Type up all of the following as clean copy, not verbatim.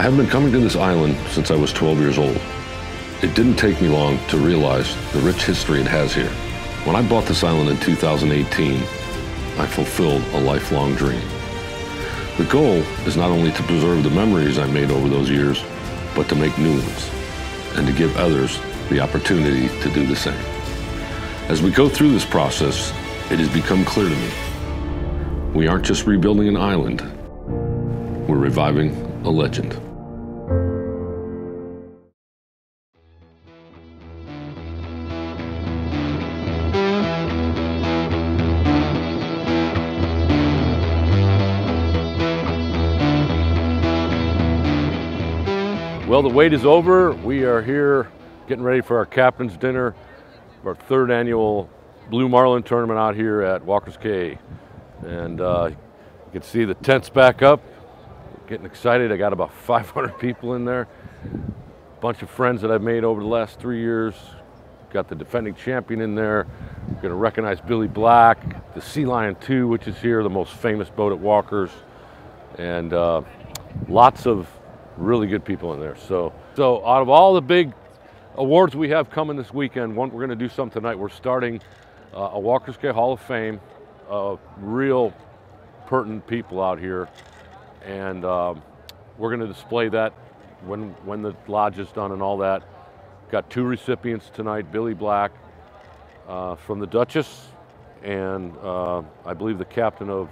I have been coming to this island since I was 12 years old. It didn't take me long to realize the rich history it has here. When I bought this island in 2018, I fulfilled a lifelong dream. The goal is not only to preserve the memories I made over those years, but to make new ones and to give others the opportunity to do the same. As we go through this process, it has become clear to me, we aren't just rebuilding an island, we're reviving a legend. Well, the wait is over. We are here getting ready for our captain's dinner, our third annual Blue Marlin tournament out here at Walker's Cay. And you can see the tent's back up. Getting excited. I got about 500 people in there. A bunch of friends that I've made over the last 3 years. Got the defending champion in there. Gonna recognize Billy Black, the Sea Lion 2, which is here, the most famous boat at Walker's. And lots of really good people in there. So out of all the big awards we have coming this weekend, one, we're gonna do something tonight. We're starting a Walker's Cay Hall of Fame of real pertinent people out here. And we're going to display that when the lodge is done and all that. Got two recipients tonight, Billy Black from the Duchess, and I believe the captain of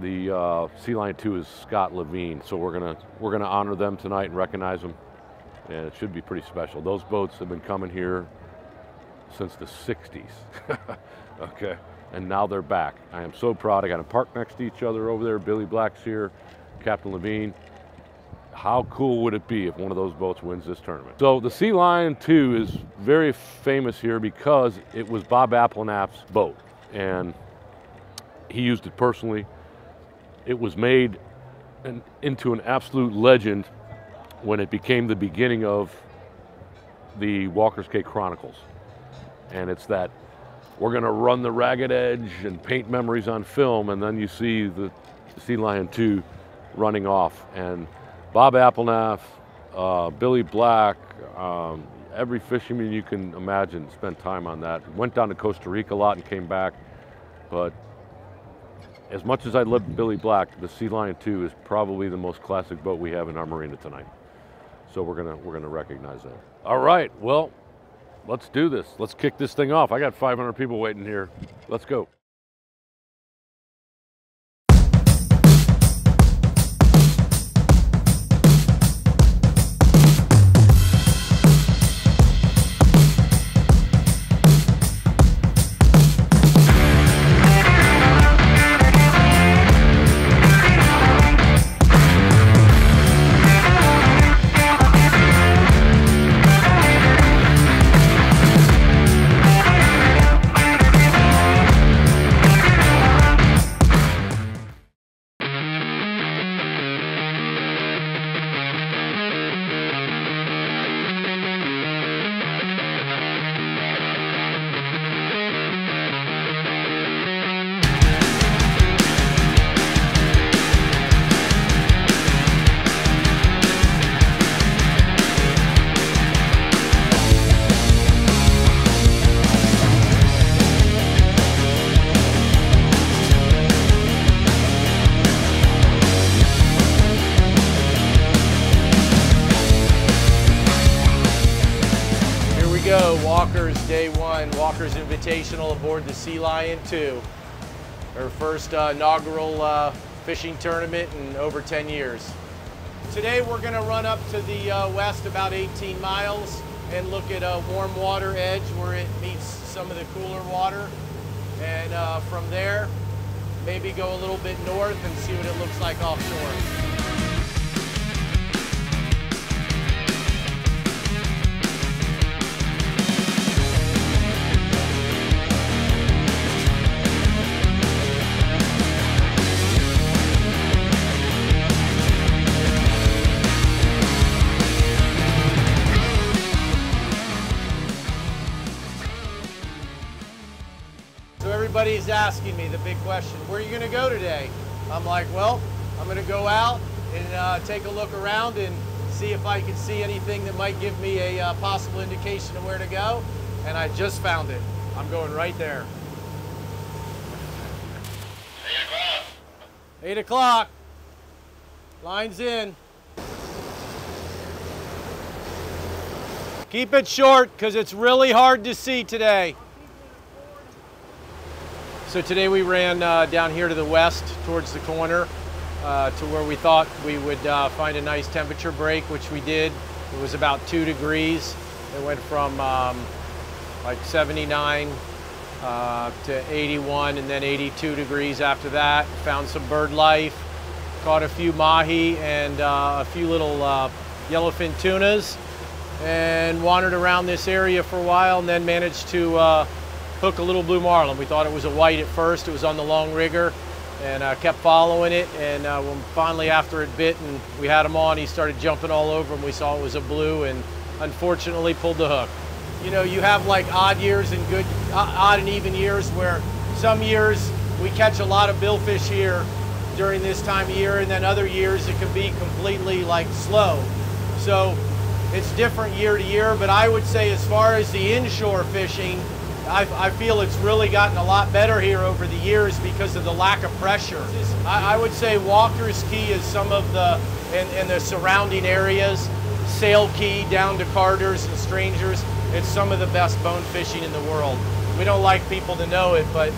the Sea Lion 2 is Scott Levine. So we're gonna honor them tonight and recognize them, and it should be pretty special. Those boats have been coming here since the 60s. Okay. And now they're back. I am so proud. I got them parked next to each other over there. Billy Black's here, Captain Levine. How cool would it be if one of those boats wins this tournament? So the Sea Lion 2 is very famous here because it was Bob Abplanalp's boat, and he used it personally. It was made into an absolute legend when it became the beginning of the Walker's Cay Chronicles, and it's that we're gonna run the ragged edge and paint memories on film, and then you see the Sea Lion 2 running off. And Bob Abplanalp, Billy Black, every fisherman you can imagine spent time on that. Went down to Costa Rica a lot and came back. But as much as I loved Billy Black, the Sea Lion 2 is probably the most classic boat we have in our marina tonight. So we're gonna recognize that. All right, well, let's do this. Let's kick this thing off. I got 500 people waiting here. Let's go. Invitational aboard the Sea Lion 2, our first inaugural fishing tournament in over 10 years. Today we're going to run up to the west about 18 miles and look at a warm water edge where it meets some of the cooler water, and from there maybe go a little bit north and see what it looks like offshore. Everybody's asking me the big question, where are you going to go today? I'm like, well, I'm going to go out and take a look around and see if I can see anything that might give me a possible indication of where to go. And I just found it. I'm going right there. 8 o'clock. 8 o'clock. Line's in. Keep it short, because it's really hard to see today. So today we ran down here to the west, towards the corner, to where we thought we would find a nice temperature break, which we did. It was about 2 degrees. It went from like 79 to 81, and then 82 degrees after that. Found some bird life, caught a few mahi and a few little yellowfin tunas, and wandered around this area for a while, and then managed to hook a little blue marlin. We thought it was a white at first. It was on the long rigger, and I kept following it, and when finally after it bit and we had him on, he started jumping all over him. We saw it was a blue, and unfortunately pulled the hook. You know, you have like odd years and good, odd and even years, where some years we catch a lot of billfish here during this time of year, and then other years it can be completely like slow. So it's different year to year, but I would say as far as the inshore fishing, I feel it's really gotten a lot better here over the years because of the lack of pressure. I would say Walker's Cay is some of the, and the surrounding areas, Sail Cay down to Carter's and Strangers, it's some of the best bone fishing in the world. We don't like people to know it, but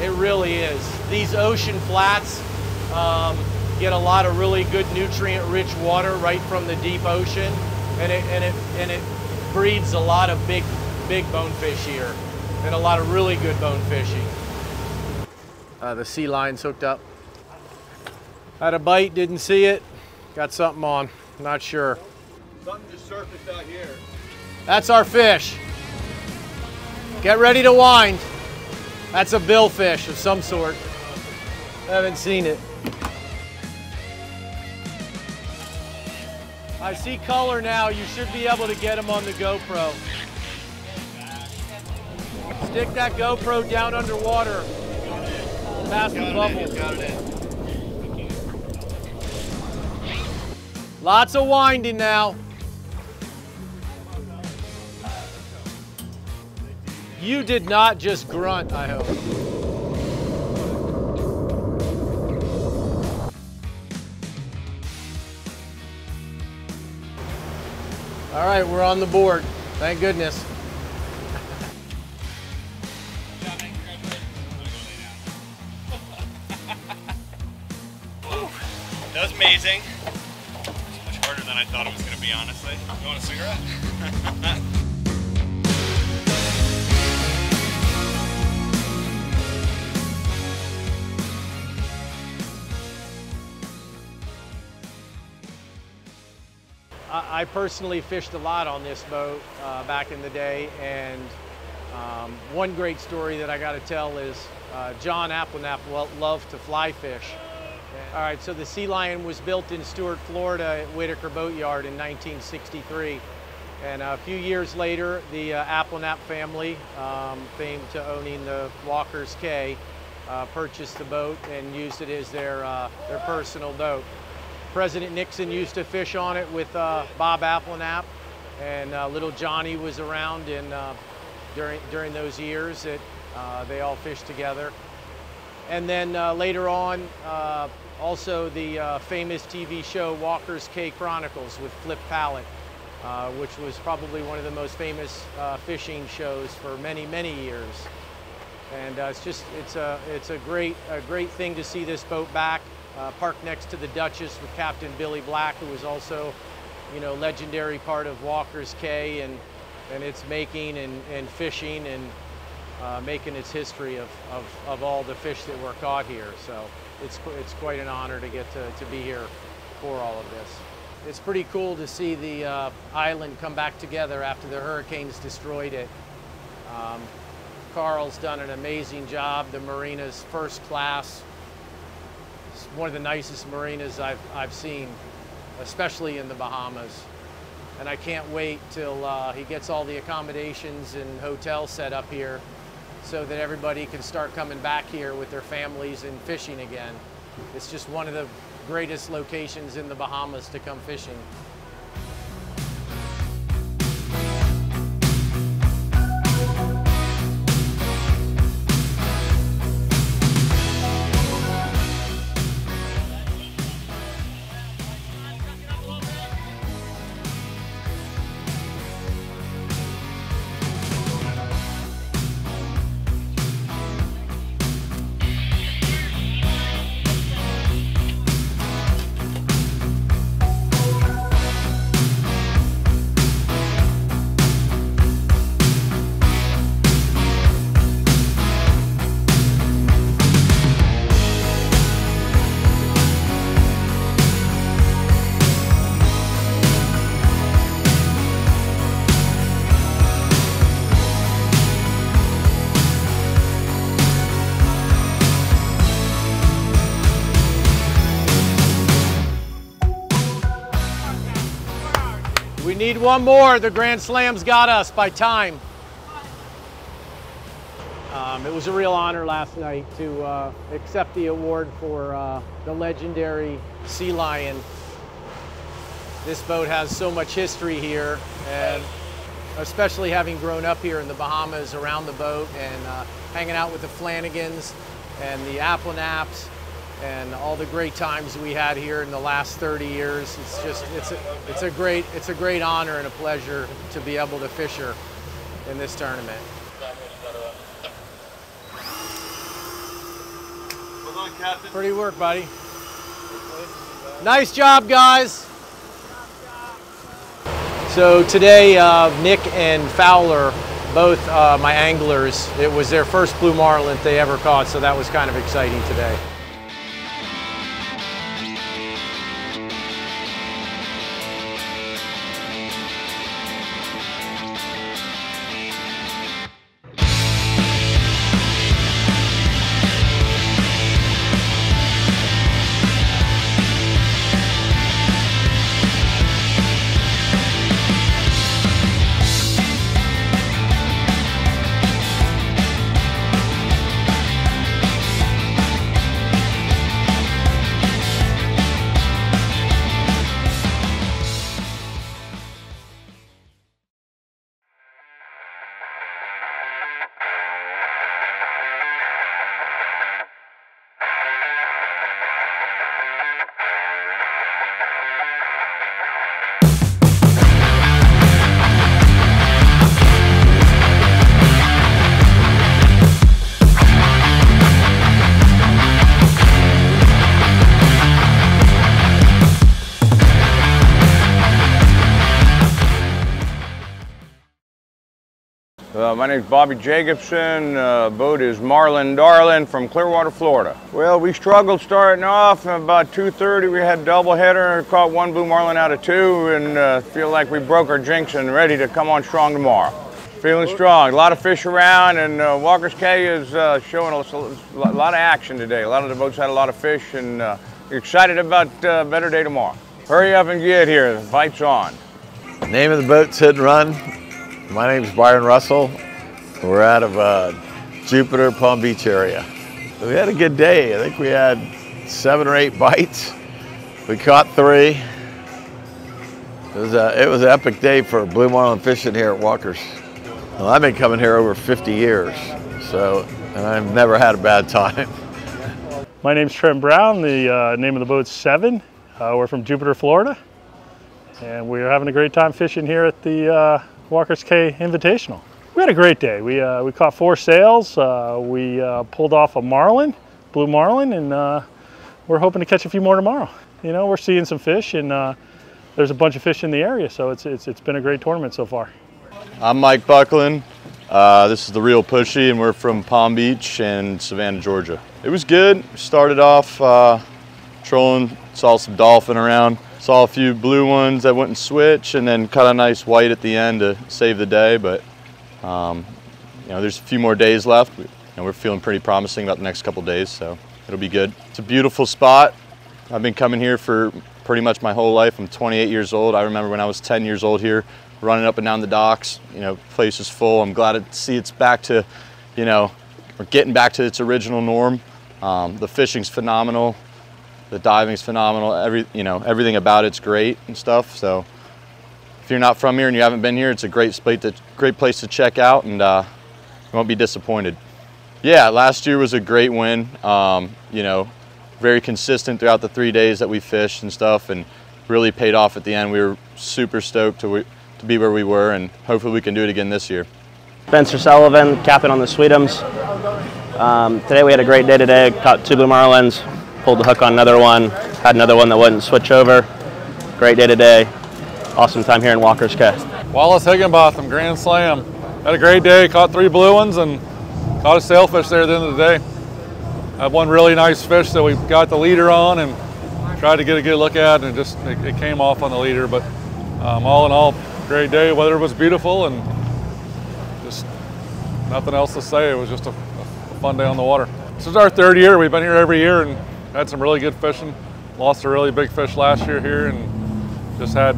it really is. These ocean flats get a lot of really good nutrient-rich water right from the deep ocean, and it breeds a lot of big bonefish here, and a lot of really good bone fishing. The sea line's hooked up. Had a bite, didn't see it. Got something on, not sure. Something just surfaced out here. That's our fish. Get ready to wind. That's a billfish of some sort. I haven't seen it. I see color now. You should be able to get them on the GoPro. Stick that GoPro down underwater. Past the bubble. Lots of winding now. You did not just grunt, I hope. All right, we're on the board. Thank goodness. That was amazing. It's much harder than I thought it was going to be, honestly. You want a cigarette? I personally fished a lot on this boat back in the day, and one great story that I got to tell is John Abplanalp loved to fly fish. All right, so the Sea Lion was built in Stuart, Florida at Whittaker Boat Yard in 1963, and a few years later the Abplanalp family, famed to owning the Walker's Cay, purchased the boat and used it as their personal boat. President Nixon used to fish on it with Bob Abplanalp, and little Johnny was around, and during those years that they all fished together. And then later on, also the famous TV show Walker's Cay Chronicles with Flip Pallet, which was probably one of the most famous fishing shows for many, many years. And it's a great thing to see this boat back. Parked next to the Duchess with Captain Billy Black, who was also, you know, legendary part of Walker's Cay and its making and fishing and making its history of all the fish that were caught here. So it's quite an honor to get to be here for all of this. It's pretty cool to see the island come back together after the hurricanes destroyed it. Carl's done an amazing job. The marina's first class. It's one of the nicest marinas I've seen, especially in the Bahamas. And I can't wait till he gets all the accommodations and hotels set up here so that everybody can start coming back here with their families and fishing again. It's just one of the greatest locations in the Bahamas to come fishing. We need one more. The Grand Slam's got us by time. It was a real honor last night to accept the award for the legendary Sea Lion. This boat has so much history here, and especially having grown up here in the Bahamas around the boat and hanging out with the Flanagans and the Abplanalps, and all the great times we had here in the last 30 years. It's just, it's a great honor and a pleasure to be able to fish her in this tournament. Well done, Captain. Pretty work, buddy. Nice job, guys. So today, Nick and Fowler, both my anglers, it was their first blue marlin they ever caught, so that was kind of exciting today. My name is Bobby Jacobson. Boat is Marlin Darlin from Clearwater, Florida. Well, we struggled starting off. About 2:30, we had a doubleheader, caught one blue marlin out of two, and feel like we broke our jinx and ready to come on strong tomorrow. Feeling strong. A lot of fish around, and Walker's Cay is showing us a lot of action today. A lot of the boats had a lot of fish, and excited about a better day tomorrow. Hurry up and get here. The fight's on. The name of the boat's Hit Run. My name's Byron Russell. We're out of Jupiter, Palm Beach area. We had a good day. I think we had 7 or 8 bites. We caught 3. It was an epic day for blue marlin fishing here at Walker's. Well, I've been coming here over 50 years, so, and I've never had a bad time. My name's Trent Brown. The name of the boat's Seven. We're from Jupiter, Florida, and we're having a great time fishing here at the Walker's Cay Invitational. We had a great day. We caught 4 sails. We pulled off a marlin, blue marlin, and we're hoping to catch a few more tomorrow. You know, we're seeing some fish, and there's a bunch of fish in the area, so it's been a great tournament so far. I'm Mike Bucklin. This is The Real Pushy, and we're from Palm Beach and Savannah, Georgia. It was good. We started off trolling, saw some dolphin around. Saw a few blue ones that wouldn't switch, and then caught a nice white at the end to save the day, but you know, there's a few more days left, and we're feeling pretty promising about the next couple days, so it'll be good. It's a beautiful spot. I've been coming here for pretty much my whole life. I'm 28 years old. I remember when I was 10 years old here, running up and down the docks. You know, place is full. I'm glad to see it's back to, you know, or getting back to its original norm. The fishing's phenomenal. The diving's phenomenal. Everything about it's great and stuff. So if you're not from here and you haven't been here, it's a great place to check out, and you won't be disappointed. Yeah, last year was a great win. Very consistent throughout the 3 days that we fished and stuff, and really paid off at the end. We were super stoked to be where we were, and hopefully we can do it again this year. Spencer Sullivan, captain on the Sweetums. Today we had a great day today. Caught two blue marlins, pulled the hook on another one, had another one that wouldn't switch over. Great day today. Awesome time here in Walker's Cay. Wallace Higginbotham, Grand Slam. Had a great day, caught three blue ones and caught a sailfish there at the end of the day. Had one really nice fish that we got the leader on and tried to get a good look at, and just it came off on the leader. But all in all, great day. Weather was beautiful, and just nothing else to say. It was just a fun day on the water. This is our third year. We've been here every year and had some really good fishing. Lost a really big fish last year here, and just had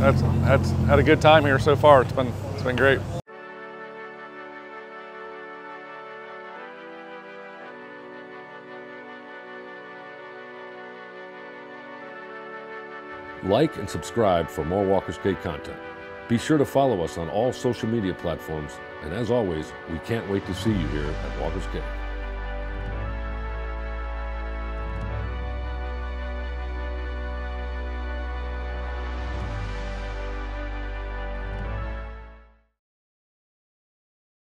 a good time here so far. It's been great. Like and subscribe for more Walker's Cay content. Be sure to follow us on all social media platforms, and as always, we can't wait to see you here at Walker's Cay.